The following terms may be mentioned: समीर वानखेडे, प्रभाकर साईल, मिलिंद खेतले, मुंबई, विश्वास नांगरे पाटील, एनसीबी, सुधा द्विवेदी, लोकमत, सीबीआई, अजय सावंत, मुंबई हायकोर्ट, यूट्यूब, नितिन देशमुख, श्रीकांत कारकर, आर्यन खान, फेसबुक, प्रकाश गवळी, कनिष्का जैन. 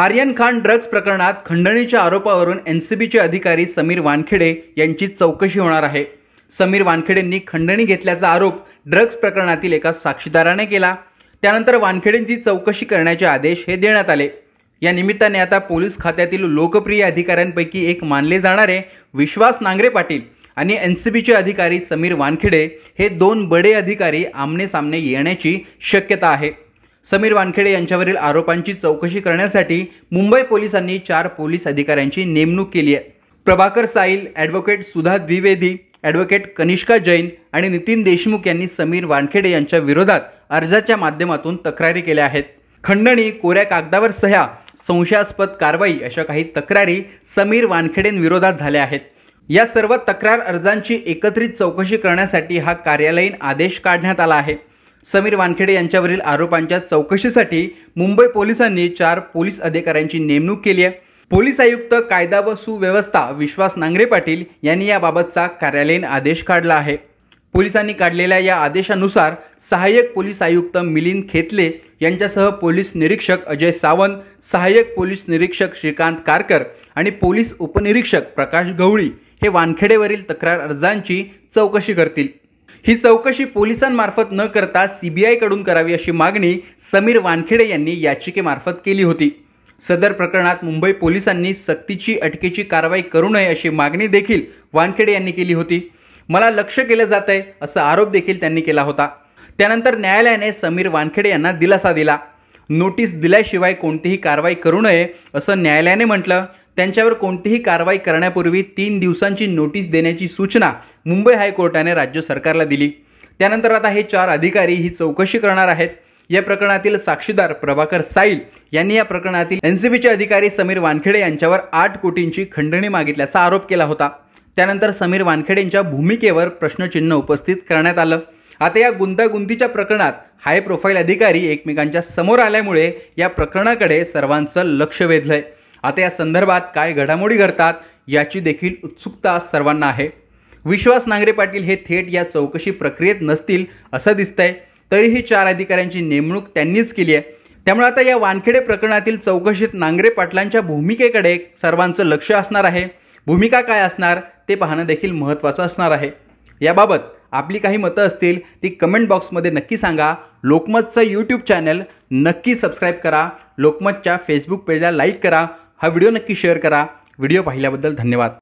आर्यन खान drugs प्रकरणात खंडणीच्या आरोपावरून एनसीबीचे अधिकारी समीर वानखेडे यांची चौकशी होणार आहे। समीर वानखेडेंनी खंडणी घेतल्याचा आरोप ड्रग्ज प्रकरणातील एका साक्षीदाराने केला। त्यानंतर वानखेडेंची चौकशी करण्याचे आदेश हे देण्यात आले। या निमित्ताने आता पोलीस खात्यातील लोकप्रिय अधिकाऱ्यांपैकी एक मानले जाणारे विश्वास नांगरे पाटील आणि एनसीबीचे अधिकारी समीर वानखेडे हे दोन बडे अधिकारी आमने सामने येण्याची शक्यता आहे। समीर वानखेडे यांच्यावरील आरोपांची चौकशी करण्यासाठी मुंबई पोलिसांनी 4 पोलीस अधिकाऱ्यांची नेमणूक केली आहे। प्रभाकर साईल, ॲडव्होकेट सुधा द्विवेदी, ॲडव्होकेट कनिष्का जैन आणि नितिन देशमुख यांनी समीर वानखेडे यांच्या विरोधात अर्जाच्या माध्यमातून तक्रारी केल्या आहेत। खंडणी, कोऱ्या कागदावर सह्या, संशयास्पद कारवाई अशा काही तक्रारी समीर वानखेडेंविरोधात झाल्या आहेत। या सर्व तक्रार अर्जांची एकत्रित चौकशी करण्यासाठी हा कार्यालयीन आदेश काढण्यात आला आहे। समीर वानखेडे यांच्यावरील आरोपांच्या चौकशीसाठी मुंबई पोलिसांनी 4 पोलीस अधिकाऱ्यांची नेमणूक केली आहे। पोलीस आयुक्त कायदा व सुव्यवस्था विश्वास नांगरे पाटील यांनी याबाबतचा कार्यालयीन आदेश काढला आहे। पोलिसांनी काढलेल्या या आदेशानुसार सहाय्यक पोलीस आयुक्त मिलिंद खेतले यांच्यासह पोलीस निरीक्षक अजय सावंत, सहाय्यक पोलीस निरीक्षक श्रीकांत कारकर आणि पोलीस उपनिरीक्षक प्रकाश गवळी हे वानखेडेवरील तक्रार अर्जांची चौकशी करतील। ही चौकशी पोलिसांमार्फत न करता सीबीआई कडून करावी अशी मागणी समीर वानखेडे यांनी याचिकेमार्फत केली होती। सदर प्रकरणात मुंबई पोलिसांनी सक्तीची अटकेची कारवाई करू नये अशी मागणी देखील वानखेडे यांनी केली होती। मला लक्ष्य केलं जातंय असा आरोप देखील त्यांनी केला होता। त्यानंतर न्यायालयाने समीर वानखेडे यांना दिलासा दिला। नोटीस दिल्याशिवाय कोणतीही कारवाई करू नये असं न्यायालयाने म्हटलं। त्यांच्यावर कोणतीही कारवाई करण्यापूर्वी 3 दिवसांची नोटीस देण्याची सूचना मुंबई हायकोर्टाने राज्य सरकारला दिली। त्यानंतर आता हे 4 अधिकारी ही चौकशी करणार आहेत। या प्रकरणातील साक्षीदार प्रभाकर साईल यांनी या प्रकरणातील एनसीबीचे अधिकारी समीर वानखेडे यांच्यावर 8 कोटींची खंडणी मागितल्याचा आरोप केला होता। त्यानंतर समीर वानखेडेंच्या भूमिकेवर प्रश्नचिन्ह उपस्थित करण्यात आलं। आता या गुंतागुंतीच्या प्रकरणात हाय प्रोफाईल अधिकारी एकमेकांच्या समोर आल्यामुळे या प्रकरणाकडे सर्वांचं लक्ष वेधलंय। आता या संदर्भात काय घडामोडी घडतात याची देखील उत्सुकता सर्वांना आहे। विश्वास नांगरे पाटील हे थेट या चौकशी प्रक्रियेत नसतील असं दिसतंय। तरीही 4 अधिकाऱ्यांची नेमणूक त्यांनीच केली आहे। त्यामुळे आता या वानखेडे प्रकरणातील चौकशीत नांगरे पाटलांच्या भूमिकेकडे सर्वांचं लक्ष असणार आहे। भूमिका काय असणार ते पाहणं देखील महत्त्वाचं असणार आहे। याबाबत आपली काही मतं असतील ती कमेंट बॉक्समध्ये नक्की सांगा। लोकमतचं यूट्यूब चॅनल नक्की सबस्क्राईब करा। लोकमतच्या फेसबुक पेजला लाईक करा। हा व्हिडिओ नक्की शेअर करा। व्हिडिओ पाहिल्याबद्दल धन्यवाद।